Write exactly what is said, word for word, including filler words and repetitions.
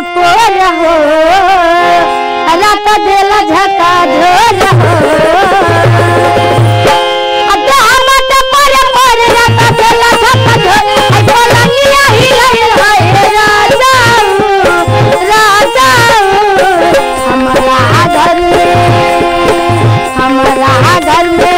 को रहो, अल्लाह का देला झका दो रहो। I'm